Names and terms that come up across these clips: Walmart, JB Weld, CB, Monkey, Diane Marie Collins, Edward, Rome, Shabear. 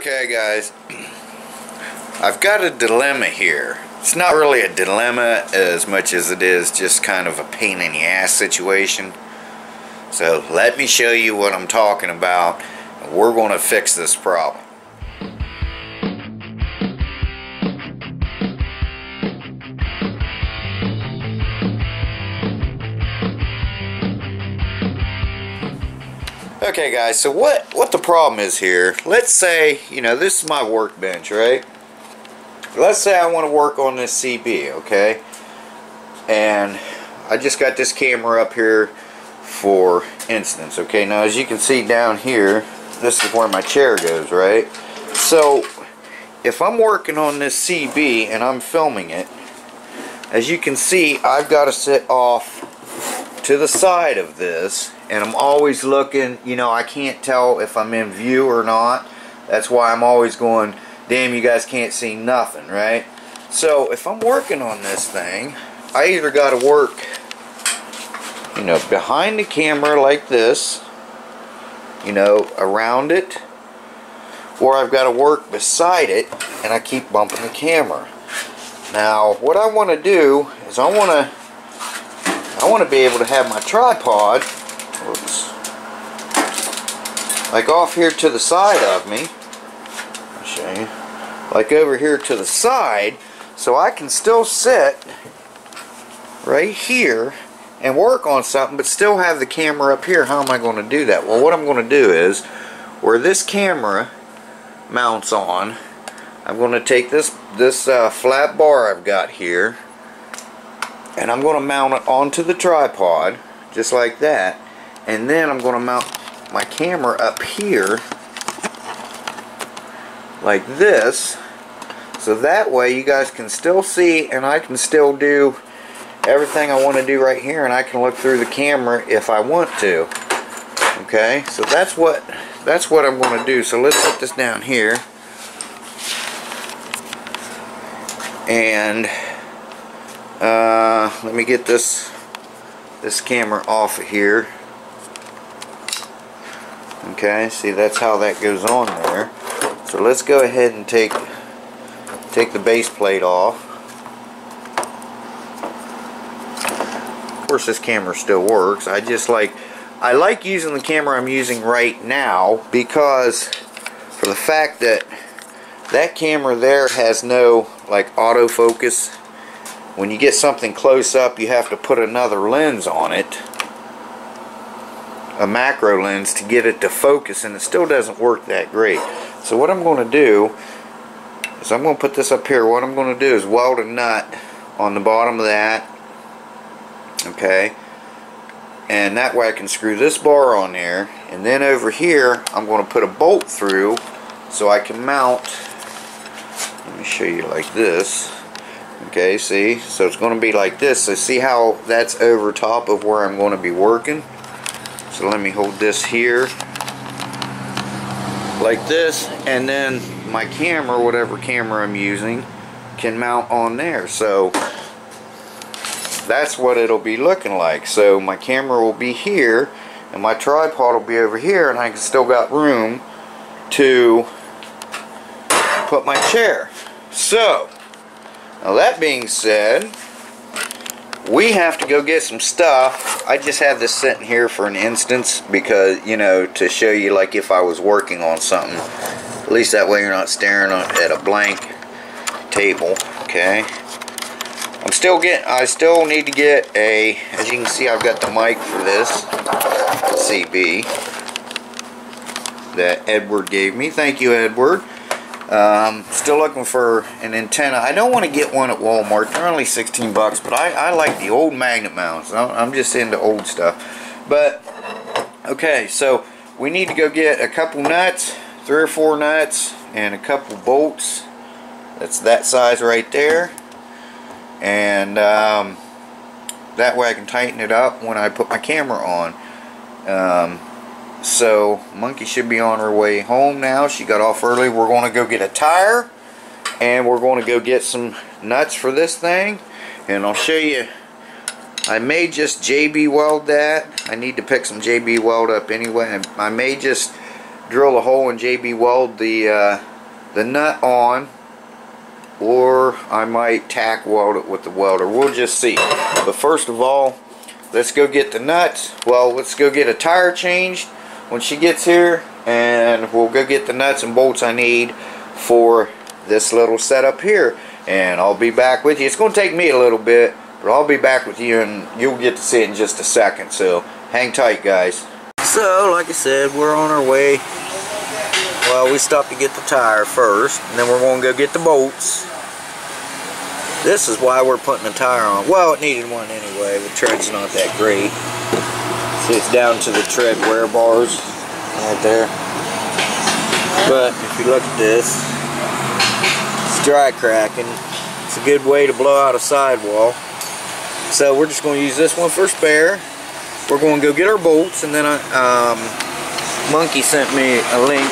Okay guys, I've got a dilemma here. It's not really a dilemma as much as it is just kind of a pain in the ass situation. So let me show you what I'm talking about, and we're going to fix this problem. Okay guys, so what the problem is here, let's say, you know, this is my workbench, right? Let's say I want to work on this CB, okay? And I just got this camera up here for instance, okay? Now as you can see down here, this is where my chair goes, right? So if I'm working on this CB and I'm filming it, as you can see, I've got to sit off to the side of this, and I'm always looking, you know, I can't tell if I'm in view or not. That's why I'm always going, damn, you guys can't see nothing, right? So if I'm working on this thing, I either got to work, you know, behind the camera like this, you know, around it, or I've got to work beside it, and I keep bumping the camera. Now what I want to do is I want to be able to have my tripod, oops, like off here to the side of me, I'll show you, like over here to the side, so I can still sit right here and work on something but still have the camera up here. How am I going to do that? Well, what I'm going to do is, where this camera mounts on, I'm going to take this flat bar I've got here, and I'm going to mount it onto the tripod just like that, and then I'm going to mount my camera up here like this, so that way you guys can still see and I can still do everything I want to do right here, and I can look through the camera if I want to. Okay, so that's what I'm going to do. So let's put this down here, and let me get this camera off of here. Okay, see, that's how that goes on there. So let's go ahead and take the base plate off. Of course this camera still works. I like using the camera I'm using right now, because for the fact that that camera there has no like autofocus. When you get something close up, you have to put another lens on it, a macro lens, to get it to focus, and it still doesn't work that great. So what I'm going to do is I'm going to put this up here. What I'm going to do is weld a nut on the bottom of that, okay, and that way I can screw this bar on there, and then over here I'm going to put a bolt through so I can mount, let me show you like this. Okay, see, so it's going to be like this. So see how that's over top of where I'm going to be working. So let me hold this here like this, and then my camera, whatever camera I'm using, can mount on there. So that's what it'll be looking like. So my camera will be here and my tripod will be over here, and I can still got room to put my chair. So now that being said, we have to go get some stuff. I just have this sitting here for an instance because, you know, to show you like if I was working on something. At least that way you're not staring at a blank table, okay? I still need to get a, as you can see I've got the mic for this CB that Edward gave me. Thank you, Edward. Still looking for an antenna. I don't want to get one at Walmart. They're only 16 bucks, but I like the old magnet mounts. I'm just into old stuff. But, okay, so we need to go get a couple nuts, 3 or 4 nuts, and a couple bolts. That's that size right there. And that way I can tighten it up when I put my camera on. So Monkey should be on her way home now. She got off early. We're going to go get a tire, and we're going to go get some nuts for this thing, and I'll show you. I may just JB weld that. I need to pick some JB weld up anyway. I may just drill a hole and JB weld the nut on, or I might tack weld it with the welder. We'll just see. But first of all, let's go get the nuts. Well, let's go get a tire changed when she gets here, and we'll go get the nuts and bolts I need for this little setup here. And I'll be back with you. It's going to take me a little bit, but I'll be back with you, and you'll get to see it in just a second. So hang tight, guys. So, like I said, we're on our way. Well, we stopped to get the tire first, and then we're going to go get the bolts. This is why we're putting a tire on. Well, it needed one anyway. The tread's not that great. See, it's down to the tread wear bars right there. But if you look at this, it's dry cracking. It's a good way to blow out a sidewall. So we're just going to use this one for spare. We're going to go get our bolts, and then Monkey sent me a link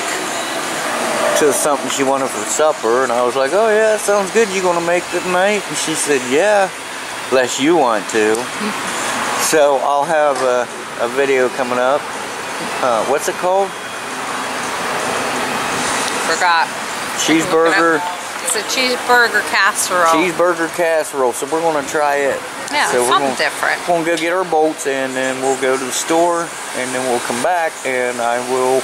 to something she wanted for supper, and I was like, oh yeah, sounds good, you gonna make it tonight? And she said, yeah, unless you want to. So I'll have a video coming up. What's it called? Forgot. Cheeseburger. It's a cheeseburger casserole. Cheeseburger casserole. So we're gonna try it. Yeah, so something different. We're gonna go get our bolts, and then we'll go to the store, and then we'll come back, and I will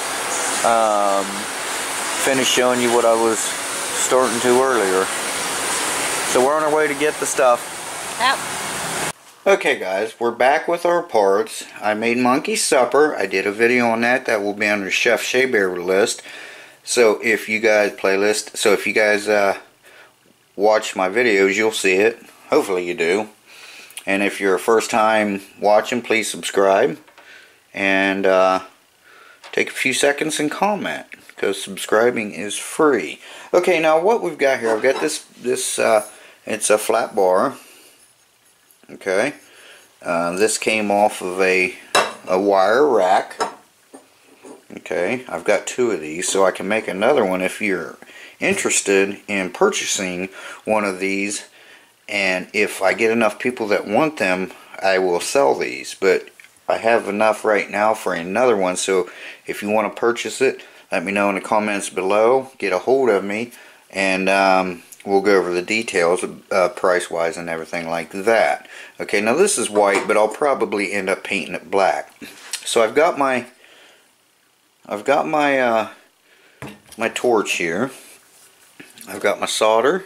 finish showing you what I was starting to earlier. So we're on our way to get the stuff. Yep. Okay guys, we're back with our parts. I made Monkey supper. I did a video on that. That will be on the Chef Shabear list. So if you guys watch my videos, you'll see it. Hopefully you do. And if you're a first time watching, please subscribe. And take a few seconds and comment, because subscribing is free. Okay, now what we've got here, I've got this it's a flat bar. Okay, this came off of a wire rack. Okay, I've got two of these, so I can make another one if you're interested in purchasing one of these. And if I get enough people that want them, I will sell these. But I have enough right now for another one, so if you want to purchase it, let me know in the comments below. Get a hold of me, and we'll go over the details, price-wise and everything like that. Okay, now this is white, but I'll probably end up painting it black. So I've got my torch here. I've got my solder.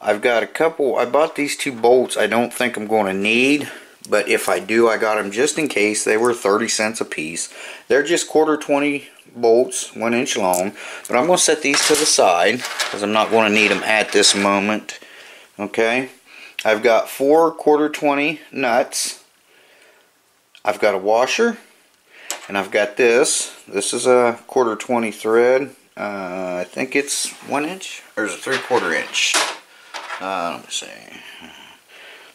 I've got a couple. I bought these two bolts. I don't think I'm going to need. But if I do, I got them just in case. They were 30 cents a piece. They're just quarter 20 bolts, 1 inch long. But I'm going to set these to the side, because I'm not going to need them at this moment. Okay. I've got 4 quarter 20 nuts. I've got a washer. And I've got this. This is a quarter 20 thread. I think it's 1 inch. Or is it 3/4 inch? Let me see.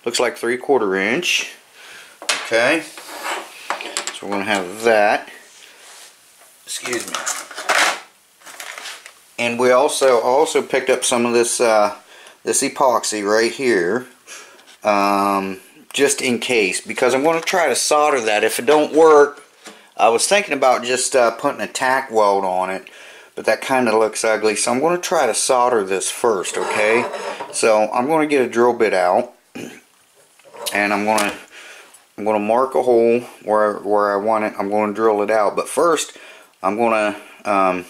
Looks like 3/4 inch. Okay, so we're going to have that. Excuse me. And we also picked up some of this epoxy right here, just in case, because I'm going to try to solder that. If it don't work, I was thinking about just putting a tack weld on it, but that kind of looks ugly. So I'm going to try to solder this first. Okay, so I'm going to get a drill bit out, and I'm gonna mark a hole where I want it. I'm gonna drill it out, but first I'm gonna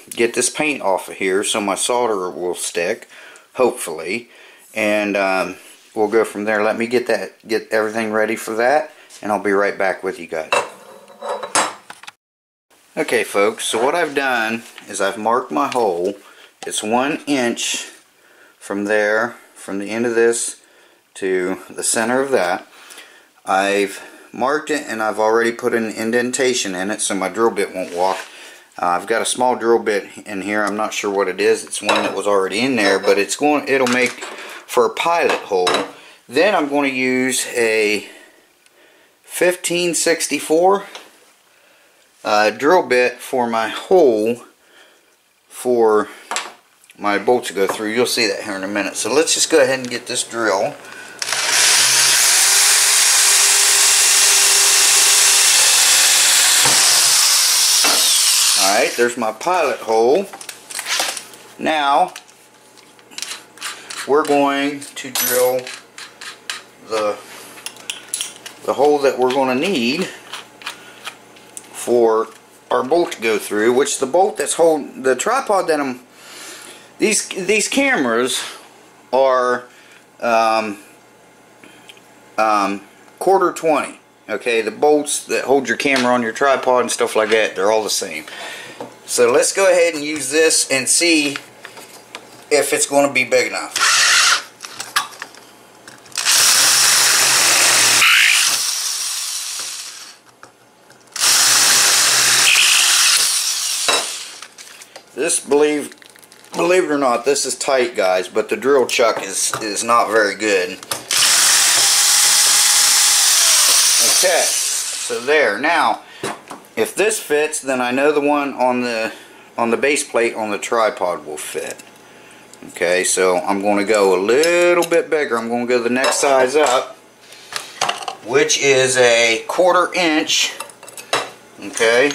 get this paint off of here so my solder will stick, hopefully, and we'll go from there. Let me get everything ready for that, and I'll be right back with you guys. Okay folks, so what I've done is I've marked my hole. It's 1 inch from there, from the end of this to the center of that. I've marked it, and I've already put an indentation in it so my drill bit won't walk. I've got a small drill bit in here. I'm not sure what it is. It's one that was already in there, but it'll make for a pilot hole. Then I'm going to use a 15/64 drill bit for my hole for my bolts to go through. You'll see that here in a minute. So let's just go ahead and get this drill. Alright, there's my pilot hole. Now, we're going to drill the hole that we're going to need for our bolt to go through, which the bolt that's holding the tripod that I'm... These cameras are quarter 20. Okay, the bolts that hold your camera on your tripod and stuff like that, they're all the same. So let's go ahead and use this and see if it's going to be big enough. This, believe it or not, this is tight, guys, but the drill chuck is not very good. Okay, so there. Now, if this fits, then I know the one on the base plate on the tripod will fit. Okay, so I'm going to go a little bit bigger. I'm going to go the next size up, which is a quarter inch. Okay.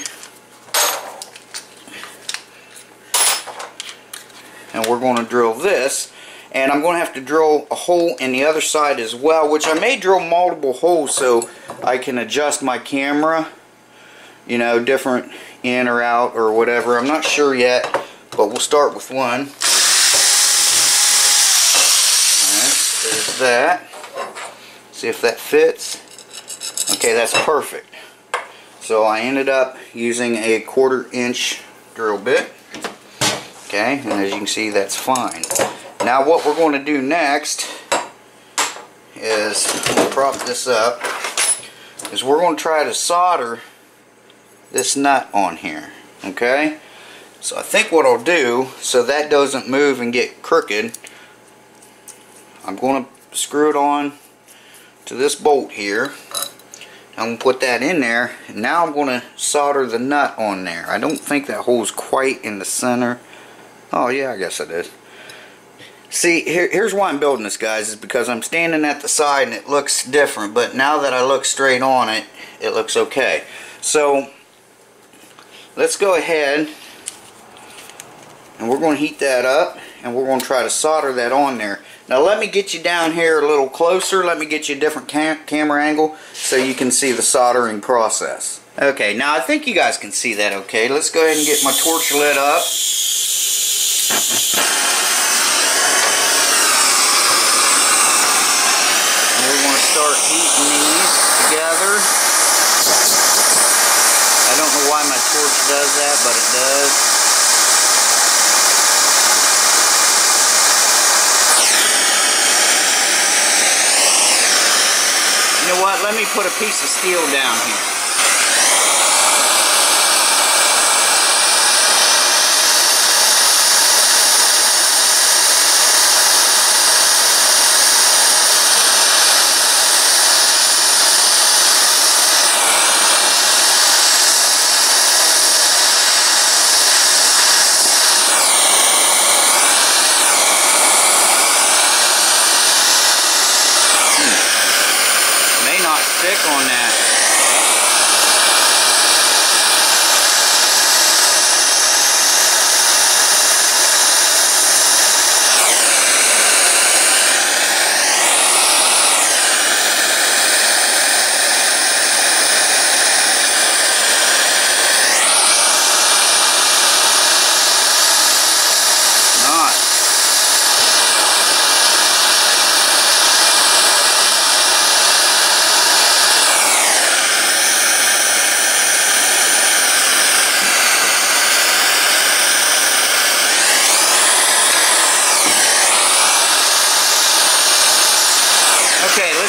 And we're going to drill this. And I'm going to have to drill a hole in the other side as well, which I may drill multiple holes so I can adjust my camera, you know, different in or out or whatever. I'm not sure yet, but we'll start with one. Alright, there's that. See if that fits. Okay, that's perfect. So I ended up using a quarter inch drill bit. Okay, and as you can see, that's fine. Now what we're going to do next is, we'll prop this up, is we're going to try to solder this nut on here, okay? So I think what I'll do, so that doesn't move and get crooked, I'm going to screw it on to this bolt here. I'm going to put that in there, and now I'm going to solder the nut on there. I don't think that hole's quite in the center. Oh yeah, I guess it is. See, here's why I'm building this, guys, is because I'm standing at the side and it looks different, but now that I look straight on it, it looks okay. So, let's go ahead and we're going to heat that up and we're going to try to solder that on there. Now let me get you down here a little closer, let me get you a different camera angle so you can see the soldering process. Okay, now I think you guys can see that okay. Let's go ahead and get my torch lit up. Start heating these together. I don't know why my torch does that, but it does. You know what? Let me put a piece of steel down here.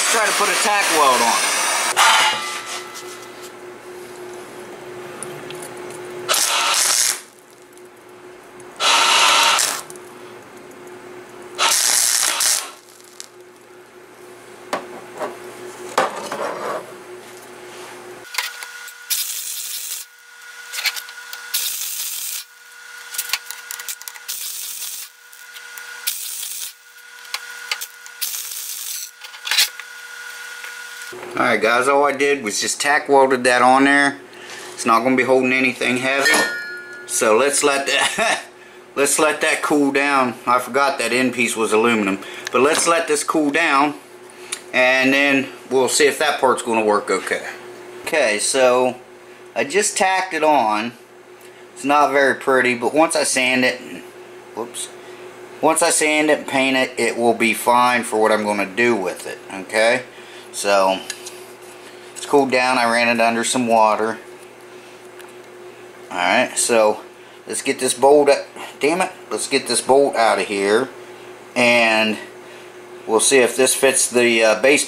Try to put a tack weld on. Alright guys, all I did was just tack welded that on there. It's not going to be holding anything heavy. So let's let that cool down. I forgot that end piece was aluminum, but let's let this cool down and then we'll see if that part's going to work okay. Okay, so I just tacked it on. It's not very pretty, but once I sand it, once I sand it and paint it, it will be fine for what I'm going to do with it. Okay, so it's cooled down. I ran it under some water. Alright, so let's get this bolt out. Damn it, let's get this bolt out of here and we'll see if this fits the base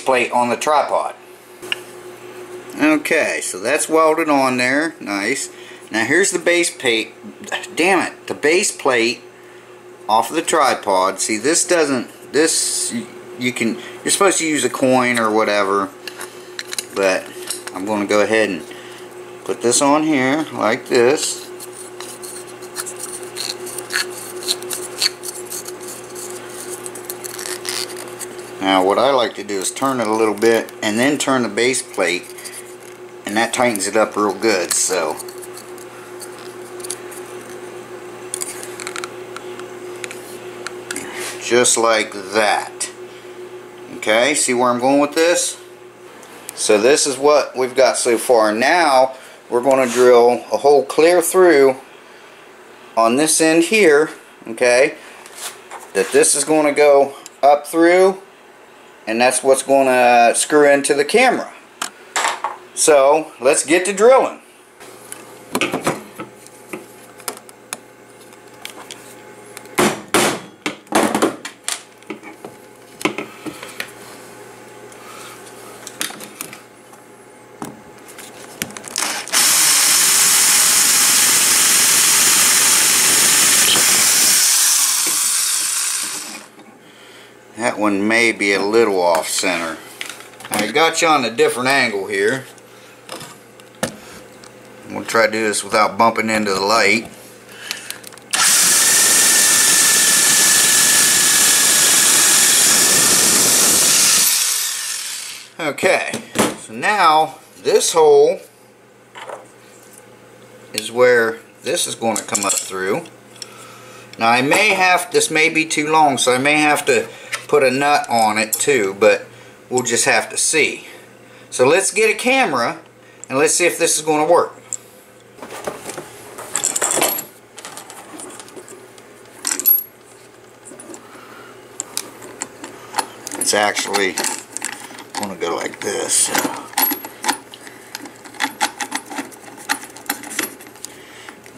plate on the tripod. Okay, so that's welded on there. Nice. Now here's the base plate. Damn it, the base plate off of the tripod. See, this doesn't, this, you're supposed to use a coin or whatever, but I'm going to go ahead and put this on here like this. Now what I like to do is turn it a little bit and then turn the base plate, and that tightens it up real good. So just like that. Okay, see where I'm going with this? So this is what we've got so far. Now we're going to drill a hole clear through on this end here, okay, that this is going to go up through, and that's what's going to screw into the camera. So let's get to drilling. That one may be a little off center. I got you on a different angle here. We'll try to do this without bumping into the light. Okay, so now this hole is where this is going to come up through. Now I may have, this may be too long, so I may have to put a nut on it too, but we'll just have to see. So let's get a camera and let's see if this is going to work. It's actually going to go like this.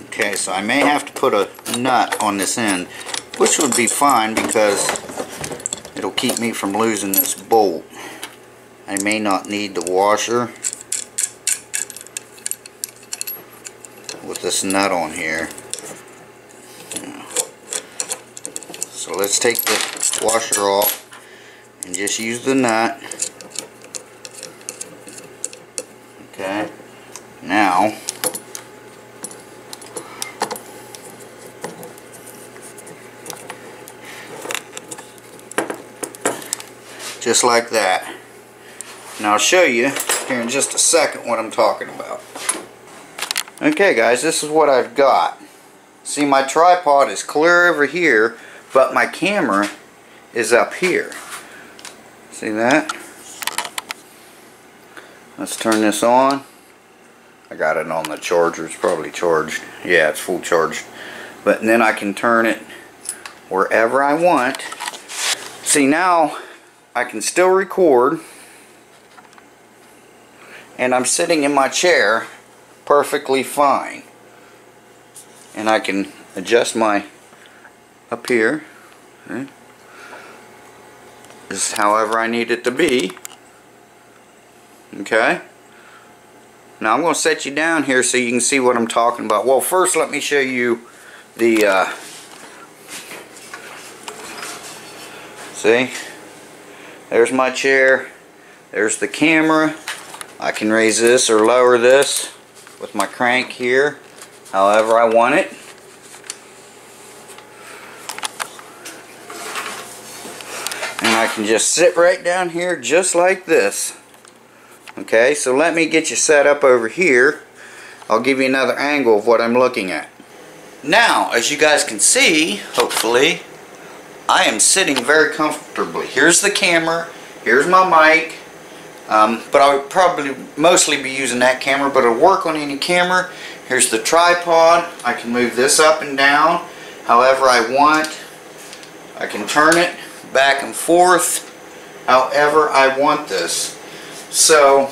Okay, so I may have to put a nut on this end, which would be fine because it'll keep me from losing this bolt. I may not need the washer with this nut on here. So let's take the washer off and just use the nut. Okay, now just like that. Now I'll show you here in just a second what I'm talking about. Okay guys, this is what I've got. See, my tripod is clear over here, but my camera is up here. See that? Let's turn this on. I got it on the charger. It's probably charged. Yeah, it's full charged. But then I can turn it wherever I want. See, now I can still record, and I'm sitting in my chair perfectly fine, and I can adjust my up here, right? Just however I need it to be. Okay, now I'm going to set you down here so you can see what I'm talking about. Well, first let me show you the see? There's my chair, there's the camera. I can raise this or lower this with my crank here, however I want it. And I can just sit right down here just like this. Okay, so let me get you set up over here I'll give you another angle of what I'm looking at. Now, as you guys can see, hopefully, I am sitting very comfortably. Here's the camera, here's my mic, but I would probably mostly be using that camera, but it'll work on any camera. Here's the tripod. I can move this up and down however I want. I can turn it back and forth however I want this. So,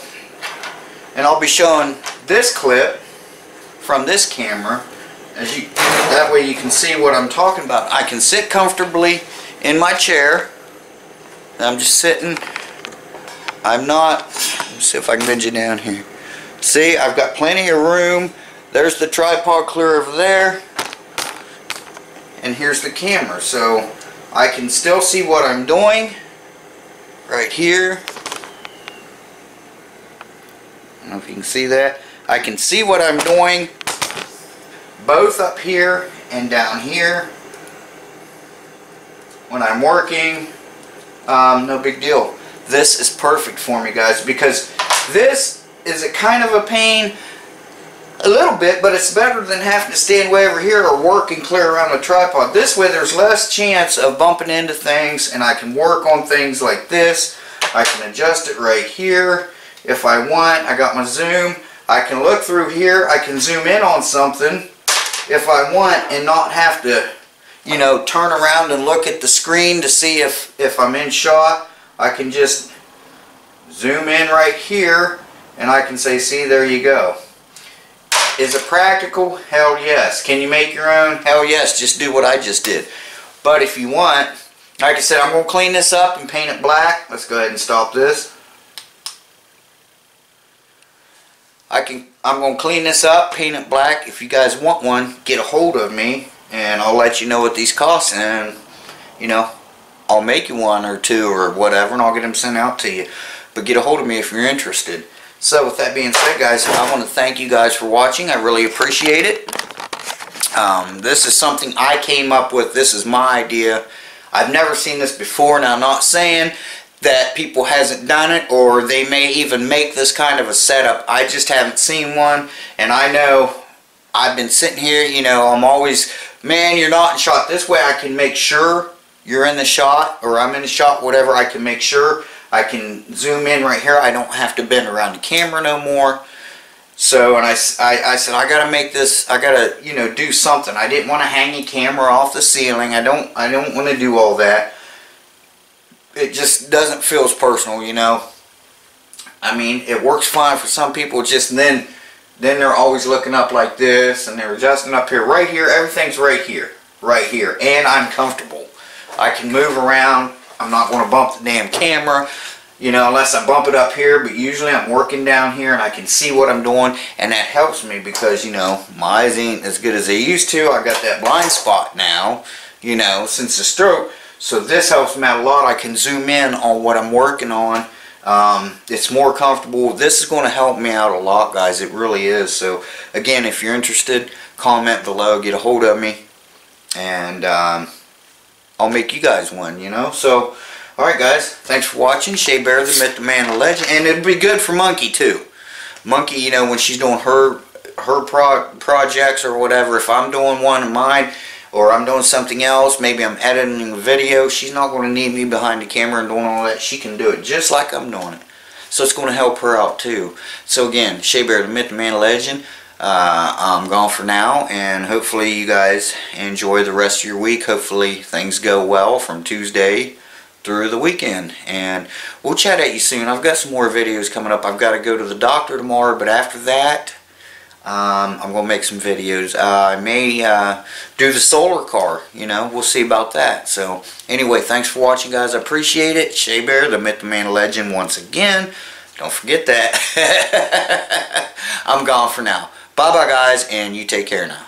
and I'll be showing this clip from this camera, as you, that way you can see what I'm talking about. I can sit comfortably in my chair. I'm just sitting. I'm not, let's see if I can bend you down here. See, I've got plenty of room. There's the tripod clear over there. And here's the camera. So I can still see what I'm doing right here. I don't know if you can see that. I can see what I'm doing both up here and down here when I'm working. No big deal. This is perfect for me, guys, because this is a kind of a pain a little bit, but it's better than having to stand way over here or work and clear around the tripod. This way there's less chance of bumping into things, and I can work on things like this. I can adjust it right here if I want. I got my zoom. I can look through here. I can zoom in on something if I want and not have to, you know, turn around and look at the screen to see if I'm in shot. I can just zoom in right here and I can say, see, there you go. Is it practical? Hell yes. Can you make your own? Hell yes. Just do what I just did. But if you want, like I said, I'm going to clean this up and paint it black. Let's go ahead and stop this. I'm going to clean this up, paint it black. If you guys want one, get a hold of me and I'll let you know what these cost, and you know, I'll make you one or two or whatever and I'll get them sent out to you. But get a hold of me if you're interested. So with that being said, guys, I want to thank you guys for watching. I really appreciate it. This is something I came up with. This is my idea. I've never seen this before. Now, I'm not saying that people hasn't done it, or they may even make this kind of a setup. I just haven't seen one, and I know I've been sitting here, you know, I'm always, man, you're not in shot. This way I can make sure you're in the shot, or I'm in the shot, whatever. I can make sure I can zoom in right here. I don't have to bend around the camera no more. So, and I said, I gotta make this, I gotta, you know, do something. I didn't want to hang a camera off the ceiling. I don't want to do all that. It just doesn't feel as personal, you know. I mean, it works fine for some people. Just then they're always looking up like this, and they're adjusting up here, right here. Everything's right here, and I'm comfortable. I can move around. I'm not going to bump the damn camera, you know, unless I bump it up here. But usually, I'm working down here, and I can see what I'm doing, and that helps me because, you know, my eyes ain't as good as they used to. I got that blind spot now, you know, since the stroke. So this helps me out a lot. I can zoom in on what I'm working on. It's more comfortable. This is going to help me out a lot, guys. It really is. So, again, if you're interested, comment below. Get a hold of me. And I'll make you guys one, you know. So, alright, guys. Thanks for watching. Shabear, the Myth, the Man, the Legend. And it'll be good for Monkey, too. Monkey, you know, when she's doing her projects or whatever, if I'm doing one of mine, or I'm doing something else, maybe I'm editing a video, she's not going to need me behind the camera and doing all that. She can do it just like I'm doing it. So it's going to help her out too. So again, Shabear, the Myth, the Man, the Legend. I'm gone for now, and hopefully you guys enjoy the rest of your week. Hopefully things go well from Tuesday through the weekend, and we'll chat at you soon. I've got some more videos coming up. I've got to go to the doctor tomorrow, but after that, I'm going to make some videos. I may do the solar car, you know. We'll see about that. So, anyway, thanks for watching, guys. I appreciate it. Shabear, the Myth, the Man, the Legend, once again. Don't forget that. I'm gone for now. Bye-bye, guys, and you take care now.